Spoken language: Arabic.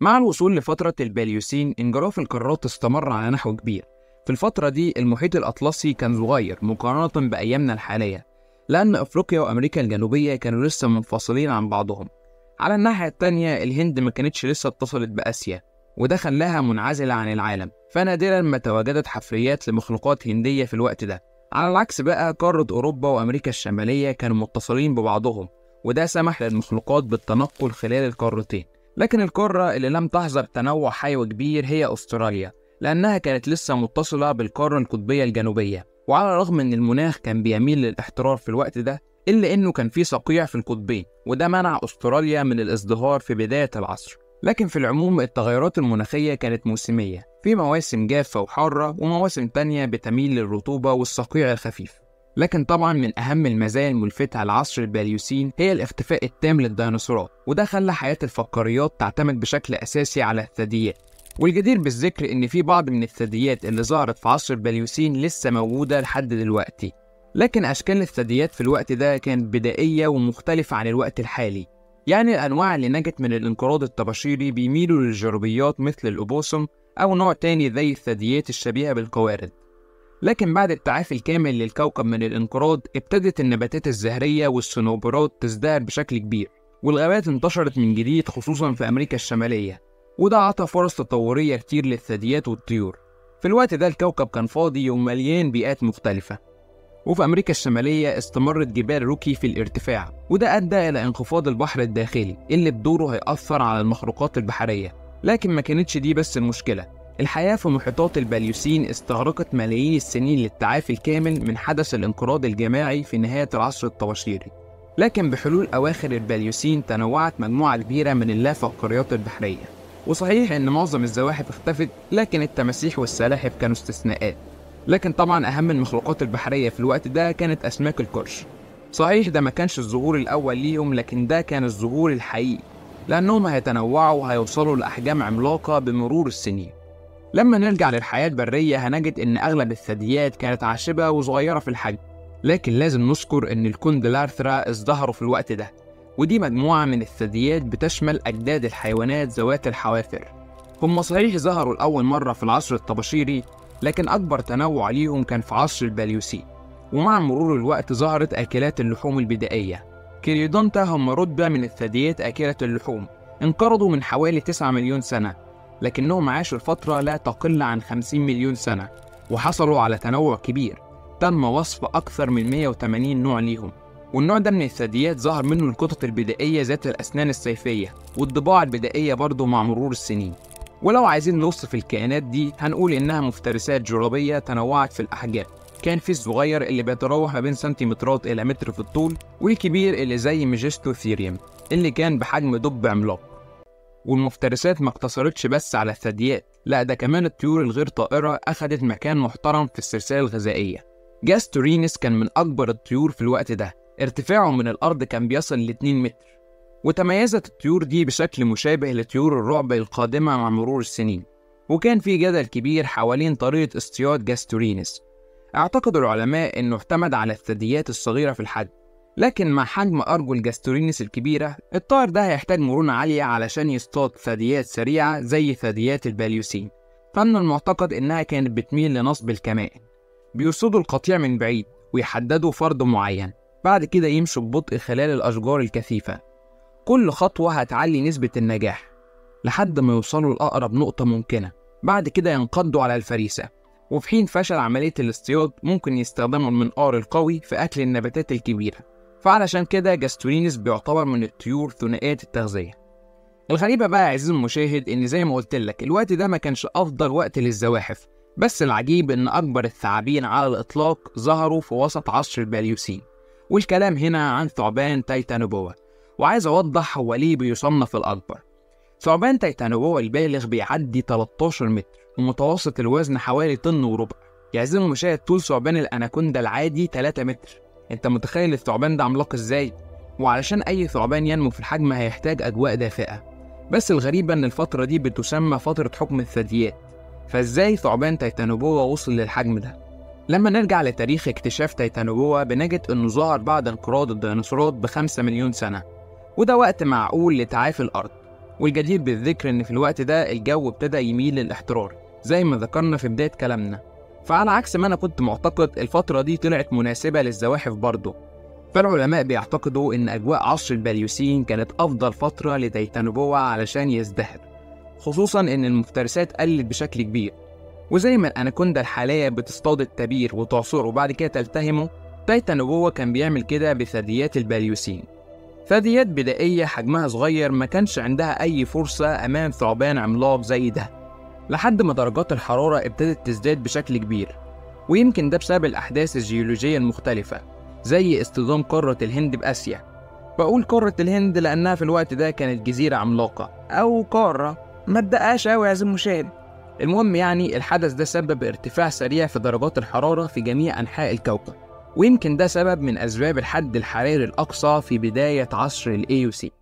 مع الوصول لفترة الباليوسين انجراف القارات استمر على نحو كبير. في الفترة دي المحيط الأطلسي كان صغير مقارنة بأيامنا الحالية، لأن أفريقيا وأمريكا الجنوبية كانوا لسه منفصلين عن بعضهم. على الناحية التانية الهند ما كانتش لسه اتصلت بآسيا، وده خلاها منعزلة عن العالم، فنادرا ما تواجدت حفريات لمخلوقات هندية في الوقت ده. على العكس بقى قارة أوروبا وأمريكا الشمالية كانوا متصلين ببعضهم، وده سمح للمخلوقات بالتنقل خلال القارتين. لكن القارة اللي لم تحظى بتنوع حيوي كبير هي أستراليا، لأنها كانت لسه متصلة بالقارة القطبية الجنوبية. وعلى الرغم إن المناخ كان بيميل للإحترار في الوقت ده، إلا إنه كان فيه صقيع في القطبين، وده منع أستراليا من الازدهار في بداية العصر. لكن في العموم التغيرات المناخية كانت موسمية، في مواسم جافة وحارة ومواسم تانية بتميل للرطوبة والصقيع الخفيف. لكن طبعا من أهم المزايا الملفتة على عصر الباليوسين هي الاختفاء التام للديناصورات، وده خلى حياة الفقاريات تعتمد بشكل أساسي على الثدييات. والجدير بالذكر إن في بعض من الثدييات اللي ظهرت في عصر الباليوسين لسه موجودة لحد دلوقتي، لكن أشكال الثدييات في الوقت ده كانت بدائية ومختلفة عن الوقت الحالي. يعني الأنواع اللي نجت من الانقراض الطباشيري بيميلوا للجروبيات مثل الأوبوسوم أو نوع تاني زي الثدييات الشبيهة بالقوارض. لكن بعد التعافي الكامل للكوكب من الانقراض ابتدت النباتات الزهرية والصنوبرات تزدهر بشكل كبير، والغابات انتشرت من جديد خصوصا في أمريكا الشمالية، وده عطى فرص تطورية كتير للثدييات والطيور. في الوقت ده الكوكب كان فاضي ومليان بيئات مختلفة. وفي أمريكا الشمالية استمرت جبال روكي في الارتفاع، وده أدى إلى انخفاض البحر الداخلي اللي بدوره هيأثر على المخلوقات البحرية. لكن ما كانتش دي بس المشكلة، الحياة في محيطات الباليوسين استغرقت ملايين السنين للتعافي الكامل من حدث الانقراض الجماعي في نهاية العصر الطواشيري. لكن بحلول أواخر الباليوسين تنوعت مجموعة كبيرة من اللافقاريات البحرية، وصحيح إن معظم الزواحف اختفت، لكن التماسيح والسلاحف كانوا استثناءات. لكن طبعا أهم المخلوقات البحرية في الوقت ده كانت أسماك القرش. صحيح ده ما كانش الظهور الأول ليهم، لكن ده كان الظهور الحقيقي، لأنهم هيتنوعوا وهيوصلوا لأحجام عملاقة بمرور السنين. لما نرجع للحياة البرية هنجد إن أغلب الثدييات كانت عاشبة وصغيرة في الحجم، لكن لازم نذكر إن الكوندلارثرا ازدهروا في الوقت ده، ودي مجموعة من الثدييات بتشمل أجداد الحيوانات ذوات الحوافر. هم صحيح ظهروا لأول مرة في العصر الطباشيري، لكن أكبر تنوع ليهم كان في عصر الباليوسين. ومع مرور الوقت ظهرت أكلات اللحوم البدائية. كيرودونتا هم رتبة من الثدييات أكلة اللحوم، انقرضوا من حوالي 9 مليون سنة، لكنهم عاشوا لفترة لا تقل عن 50 مليون سنة، وحصلوا على تنوع كبير، تم وصف أكثر من 180 نوع ليهم. والنوع ده من الثدييات ظهر منه القطط البدائية ذات الأسنان السيفية، والضباع البدائية برضه مع مرور السنين. ولو عايزين نوصف الكائنات دي هنقول إنها مفترسات جرابية تنوعت في الأحجام، كان في الصغير اللي بيتراوح ما بين سنتيمترات إلى متر في الطول، والكبير اللي زي ميجيستوثيريوم اللي كان بحجم دب عملاق. والمفترسات ما اقتصرتش بس على الثدييات، لا ده كمان الطيور الغير طائرة أخدت مكان محترم في السلسلة الغذائية. جاستورينوس كان من أكبر الطيور في الوقت ده، ارتفاعه من الأرض كان بيصل ل 2 متر. وتميزت الطيور دي بشكل مشابه لطيور الرعب القادمة مع مرور السنين، وكان في جدل كبير حوالين طريقة اصطياد جاستورينوس. اعتقد العلماء انه اعتمد على الثدييات الصغيرة في الحجم، لكن مع حجم أرجل جاستورينوس الكبيرة الطائر ده هيحتاج مرونة عالية علشان يصطاد ثدييات سريعة زي ثدييات الباليوسين، فمن المعتقد انها كانت بتميل لنصب الكمائن. بيصطادوا القطيع من بعيد ويحددوا فرد معين، بعد كده يمشوا ببطء خلال الأشجار الكثيفة، كل خطوة هتعلي نسبة النجاح لحد ما يوصلوا لأقرب نقطة ممكنة، بعد كده ينقضوا على الفريسة. وفي حين فشل عملية الاصطياد ممكن يستخدموا المنقار القوي في أكل النباتات الكبيرة، فعلشان كده جاستورينوس بيعتبر من الطيور ثنائية التغذية. الغريبة بقى يا عزيزي المشاهد إن زي ما قلتلك الوقت ده ما كانش أفضل وقت للزواحف، بس العجيب إن أكبر الثعابين على الإطلاق ظهروا في وسط عصر الباليوسين. والكلام هنا عن ثعبان تايتانوبوا، وعايز أوضح هو ليه بيصنف الأكبر. ثعبان تايتانوبوا البالغ بيعدي 13 متر ومتوسط الوزن حوالي طن وربع. يا عزيزي المشاهد طول ثعبان الأناكوندا العادي 3 متر، أنت متخيل الثعبان ده عملاق إزاي؟ وعلشان أي ثعبان ينمو في الحجم هيحتاج أجواء دافئة، بس الغريبة إن الفترة دي بتسمى فترة حكم الثدييات، فإزاي ثعبان تايتانوبوا وصل للحجم ده؟ لما نرجع لتاريخ اكتشاف تايتانوبوا بنجد إنه ظهر بعد انقراض الديناصورات ب5 مليون سنة، وده وقت معقول لتعافي الأرض. والجدير بالذكر إن في الوقت ده الجو ابتدى يميل للاحترار زي ما ذكرنا في بداية كلامنا، فعلى عكس ما أنا كنت معتقد الفترة دي طلعت مناسبة للزواحف برضه. فالعلماء بيعتقدوا إن أجواء عصر الباليوسين كانت أفضل فترة لتايتانوبوا علشان يزدهر، خصوصا إن المفترسات قلت بشكل كبير، وزي ما الأناكوندا الحالية بتصطاد التبير وتعصره وبعد كده تلتهمه، تايتانوبوا كان بيعمل كده بثدييات الباليوسين. ثدييات بدائية حجمها صغير ما كانش عندها أي فرصة أمام ثعبان عملاق زي ده، لحد ما درجات الحرارة ابتدت تزداد بشكل كبير، ويمكن ده بسبب الأحداث الجيولوجية المختلفة زي اصطدام قارة الهند بآسيا. بقول قارة الهند لأنها في الوقت ده كانت جزيرة عملاقة أو قارة، ما تدقاش قوي يا عزيزي المشاهد. المهم يعني الحدث ده سبب ارتفاع سريع في درجات الحرارة في جميع أنحاء الكوكب، ويمكن ده سبب من أسباب الحد الحراري الأقصى في بداية عصر الأيوسين.